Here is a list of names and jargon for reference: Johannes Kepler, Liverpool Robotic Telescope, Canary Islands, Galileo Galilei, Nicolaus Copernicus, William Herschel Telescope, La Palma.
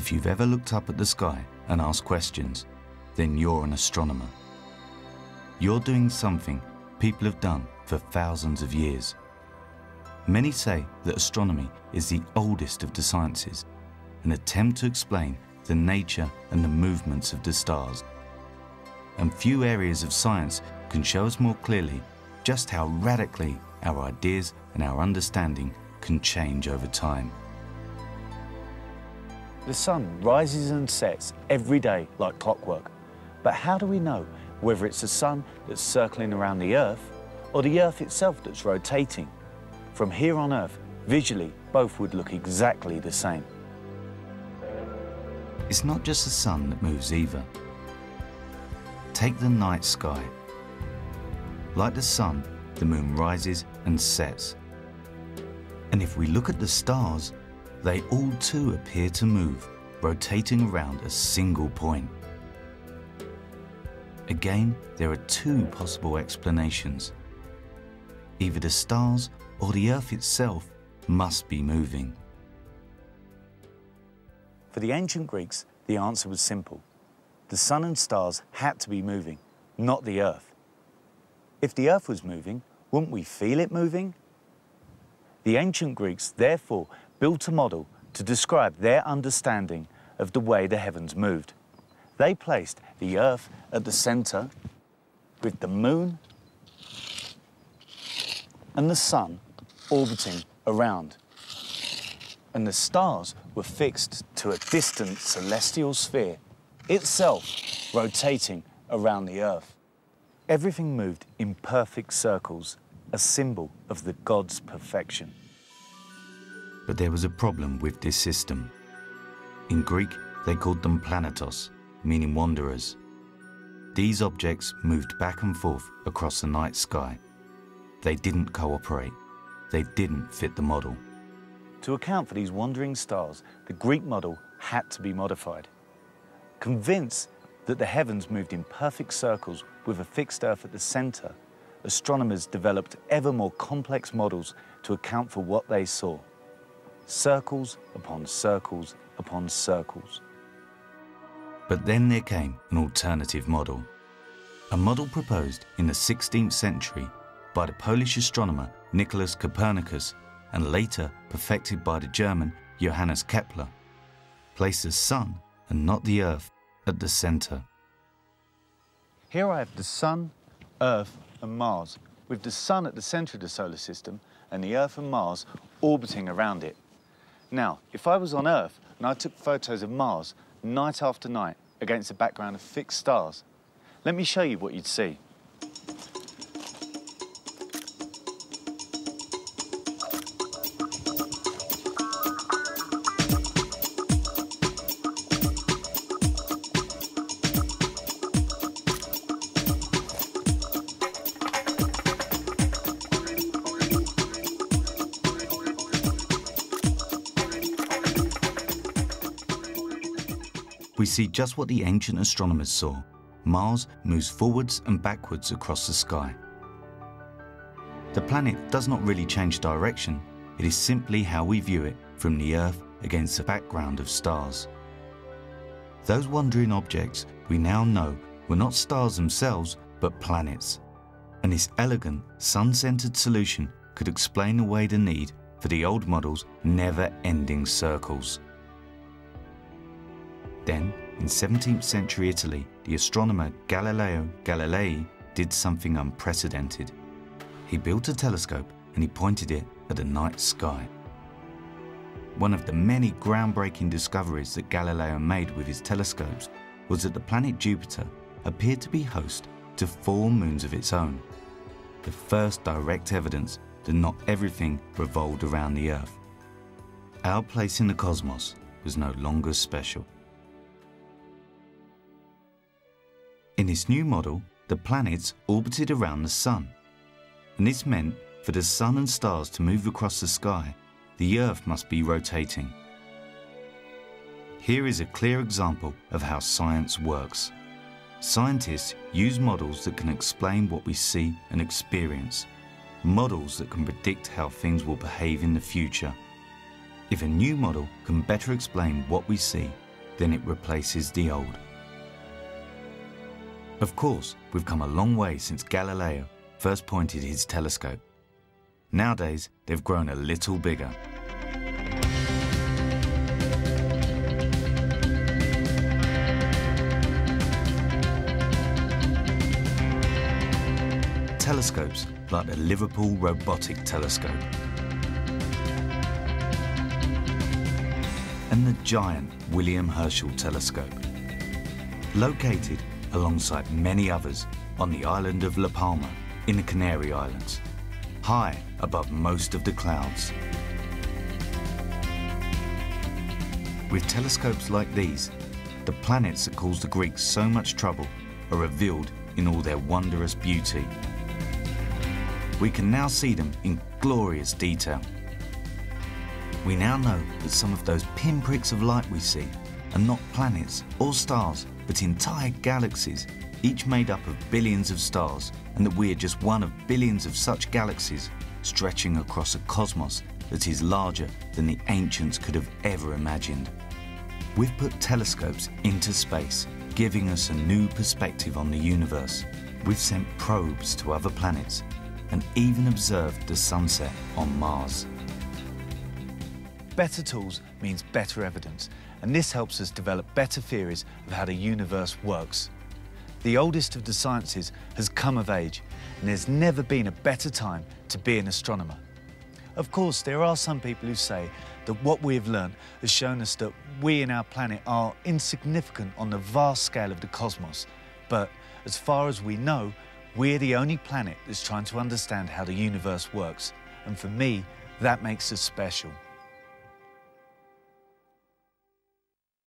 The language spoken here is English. If you've ever looked up at the sky and asked questions, then you're an astronomer. You're doing something people have done for thousands of years. Many say that astronomy is the oldest of the sciences, an attempt to explain the nature and the movements of the stars. And few areas of science can show us more clearly just how radically our ideas and our understanding can change over time. The sun rises and sets every day like clockwork. But how do we know whether it's the sun that's circling around the Earth or the Earth itself that's rotating? From here on Earth, visually, both would look exactly the same. It's not just the sun that moves either. Take the night sky. Like the sun, the moon rises and sets. And if we look at the stars, they all too appear to move, rotating around a single point. Again, there are two possible explanations. Either the stars or the Earth itself must be moving. For the ancient Greeks, the answer was simple. The sun and stars had to be moving, not the Earth. If the Earth was moving, wouldn't we feel it moving? The ancient Greeks, therefore, built a model to describe their understanding of the way the heavens moved. They placed the Earth at the center, with the moon and the sun orbiting around. And the stars were fixed to a distant celestial sphere, itself rotating around the Earth. Everything moved in perfect circles, a symbol of the gods' perfection. But there was a problem with this system. In Greek, they called them planetos, meaning wanderers. These objects moved back and forth across the night sky. They didn't cooperate. They didn't fit the model. To account for these wandering stars, the Greek model had to be modified. Convinced that the heavens moved in perfect circles with a fixed Earth at the center, astronomers developed ever more complex models to account for what they saw. Circles upon circles upon circles. But then there came an alternative model. A model proposed in the 16th century by the Polish astronomer Nicolaus Copernicus and later perfected by the German Johannes Kepler, placed the sun and not the Earth at the center. Here I have the sun, Earth and Mars, with the sun at the center of the solar system and the Earth and Mars orbiting around it. Now, if I was on Earth and I took photos of Mars night after night against a background of fixed stars, let me show you what you'd see. We see just what the ancient astronomers saw. Mars moves forwards and backwards across the sky. The planet does not really change direction. It is simply how we view it from the Earth against the background of stars. Those wandering objects we now know were not stars themselves, but planets. And this elegant, sun-centered solution could explain away the need for the old model's never-ending circles. Then, in 17th century Italy, the astronomer Galileo Galilei did something unprecedented. He built a telescope and he pointed it at the night sky. One of the many groundbreaking discoveries that Galileo made with his telescopes was that the planet Jupiter appeared to be host to 4 moons of its own, the first direct evidence that not everything revolved around the Earth. Our place in the cosmos was no longer special. In this new model, the planets orbited around the sun. And this meant for the sun and stars to move across the sky, the Earth must be rotating. Here is a clear example of how science works. Scientists use models that can explain what we see and experience, models that can predict how things will behave in the future. If a new model can better explain what we see, then it replaces the old. Of course, we've come a long way since Galileo first pointed his telescope. Nowadays, they've grown a little bigger. Telescopes like the Liverpool Robotic Telescope and the giant William Herschel Telescope, located alongside many others on the island of La Palma in the Canary Islands, high above most of the clouds. With telescopes like these, the planets that caused the Greeks so much trouble are revealed in all their wondrous beauty. We can now see them in glorious detail. We now know that some of those pinpricks of light we see are not planets or stars, but entire galaxies, each made up of billions of stars, and that we are just one of billions of such galaxies stretching across a cosmos that is larger than the ancients could have ever imagined. We've put telescopes into space, giving us a new perspective on the universe. We've sent probes to other planets and even observed the sunset on Mars. Better tools means better evidence, and this helps us develop better theories of how the universe works. The oldest of the sciences has come of age, and there's never been a better time to be an astronomer. Of course, there are some people who say that what we have learned has shown us that we and our planet are insignificant on the vast scale of the cosmos, but as far as we know, we're the only planet that's trying to understand how the universe works, and for me, that makes us special.